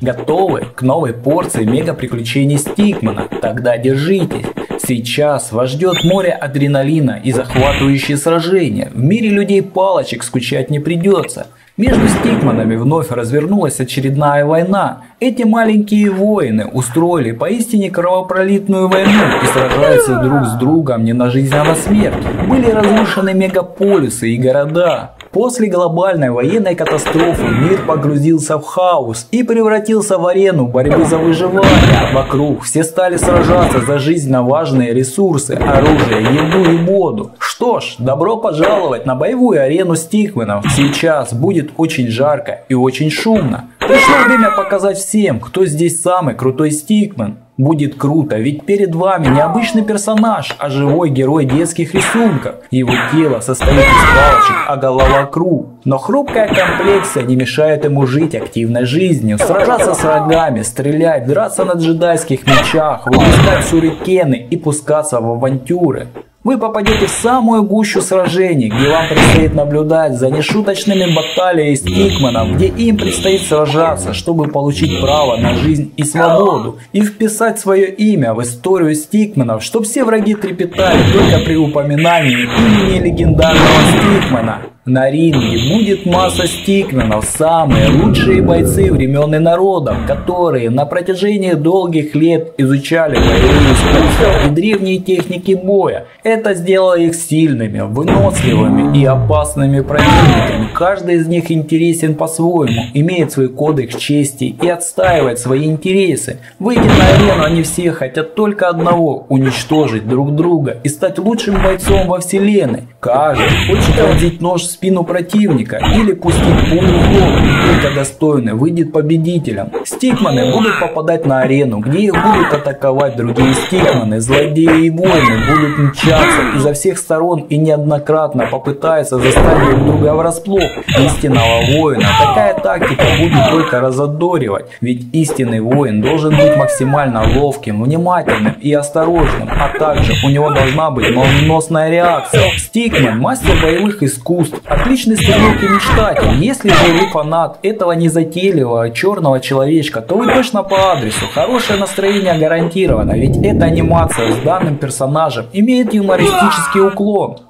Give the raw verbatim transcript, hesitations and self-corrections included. Готовы к новой порции мега-приключений Стикмана? Тогда держитесь! Сейчас вас ждет море адреналина и захватывающие сражения. В мире людей-палочек скучать не придется. Между Стикманами вновь развернулась очередная война. Эти маленькие воины устроили поистине кровопролитную войну и сражаются друг с другом не на жизнь, а на смерть. Были разрушены мегаполисы и города. После глобальной военной катастрофы мир погрузился в хаос и превратился в арену борьбы за выживание. Вокруг все стали сражаться за жизненно важные ресурсы, оружие, еду и воду. Что ж, добро пожаловать на боевую арену Стикменов. Сейчас будет очень жарко и очень шумно. Пришло время показать всем, кто здесь самый крутой Стикмен. Будет круто, ведь перед вами не обычный персонаж, а живой герой детских рисунков. Его тело состоит из палочек, а голова круг. Но хрупкая комплекция не мешает ему жить активной жизнью, сражаться с врагами, стрелять, драться на джедайских мечах, выпускать сюрикены и пускаться в авантюры. Вы попадете в самую гущу сражений, где вам предстоит наблюдать за нешуточными баталиями Стикменов, где им предстоит сражаться, чтобы получить право на жизнь и свободу, и вписать свое имя в историю Стикменов, чтобы все враги трепетали только при упоминании имени легендарного Стикмена. На ринге будет масса стикменов, самые лучшие бойцы времен и народов, которые на протяжении долгих лет изучали боевые искусства и древние техники боя. Это сделало их сильными, выносливыми и опасными противниками. Каждый из них интересен по-своему, имеет свой кодекс чести и отстаивает свои интересы. Выйдя на арену, они все хотят только одного – уничтожить друг друга и стать лучшим бойцом во вселенной. Каждый хочет вонзить нож в спину противника или пустить пулю в голову, только достойный выйдет победителем. Стикманы будут попадать на арену, где их будут атаковать другие стикманы, злодеи и воины будут мчаться изо всех сторон и неоднократно попытаются заставить друг друга врасплох. Истинного воина такая тактика будет только разодоривать, ведь истинный воин должен быть максимально ловким, внимательным и осторожным, а также у него должна быть молниеносная реакция. Стикман – мастер боевых искусств, отличный стрелок и мечтатель. Если же вы фанат этого незатейливого черного человечка, то вы точно по адресу. Хорошее настроение гарантировано, ведь эта анимация с данным персонажем имеет юмористический уклон.